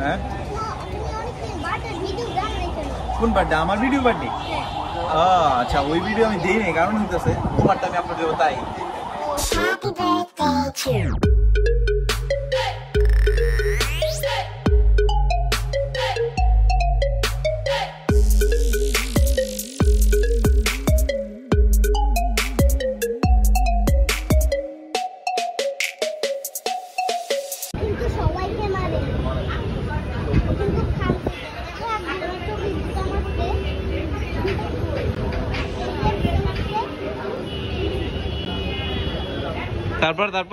কোন পার্টটা আমার ভিডিও পার্টি? আচ্ছা ওই ভিডিও আমি দেই নাই কারণ হইতাছে কোন পার্টটা আমি আপনাদের দেব তাই। Happy birthday to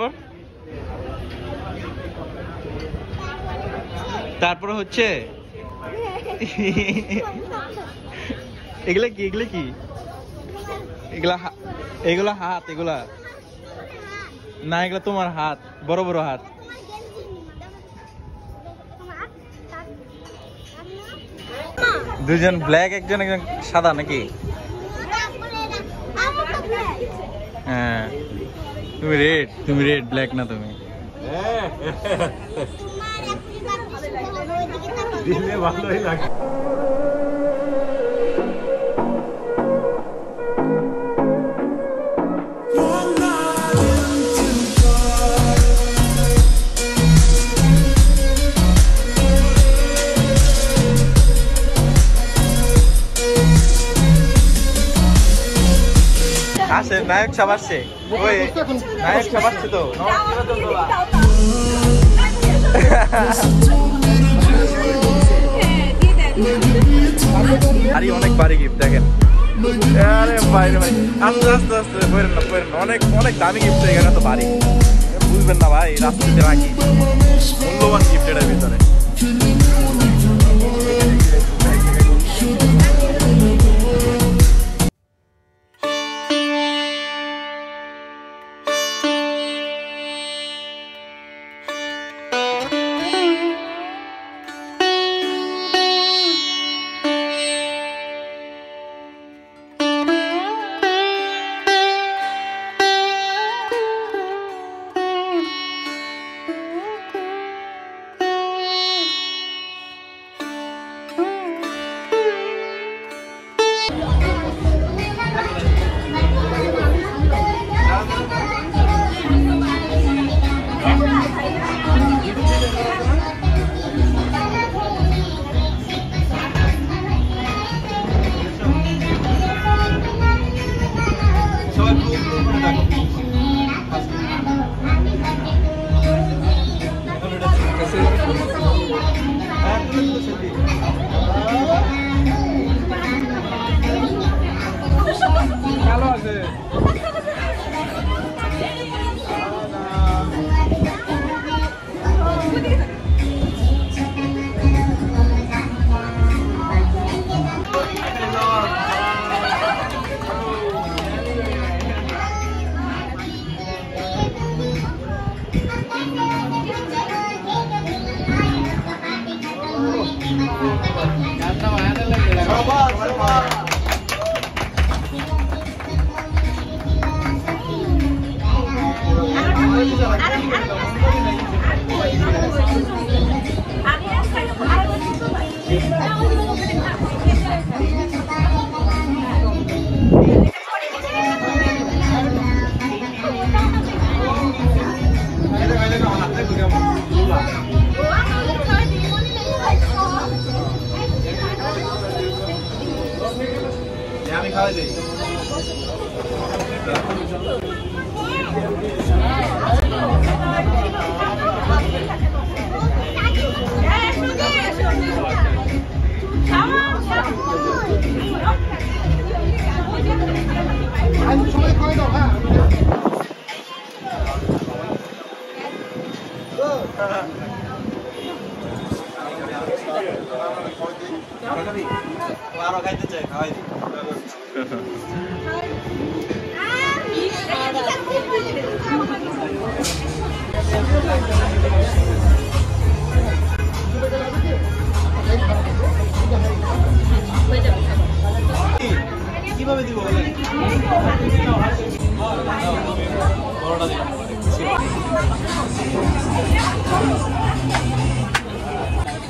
you. তারপর হচ্ছে এগুলা কি এগুলা হাত, এগুলা না, এগুলা তোমার হাত, বড় বড় হাত। দুজন ব্ল্যাক, একজন একজন সাদা নাকি? হ্যাঁ তুমি রেড, ব্ল্যাক না তুমি। ভালোই লাগে। আসে নায়ক সব আসছে, ওই নায়ক সব আসছে তো। আরে অনেক ভারী গিফট দেখেন। আরে বাইরে ভাই আস্তে আস্তে আস্তে বইরেন না, বইরেন না। অনেক অনেক দামি গিফট এখানে, তো ভারী বুঝবেন না ভাই, রাস্তাতে রাখি মূল্যবান গিফট এর ভিতরে।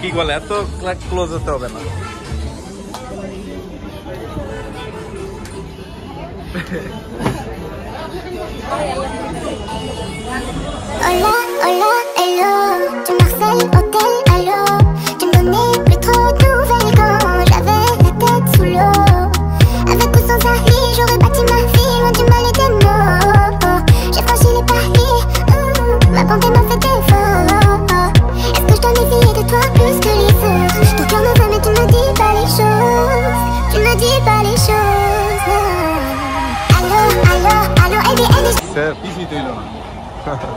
কি বলে এত ক্লোজ হতে হবে না। Hola, hola, hello. Je Marseille, hôtel, allô. Tu me donnais plus trop de nouvelles quand j'avais la tête sous l'eau. Avec ou sans Harry, j'aurais bâti ma vie loin du mal et des mots. J'ai franchi les paris, ma bonté m'a fait défaut. Est-ce que je dois m'éveiller de toi plus que les autres? Ton cœur me va mais tu ne me dis pas les choses. Tu ne me dis pas les choses. Allô, allô, allô, allô, allô, allô. Sir, easy to you.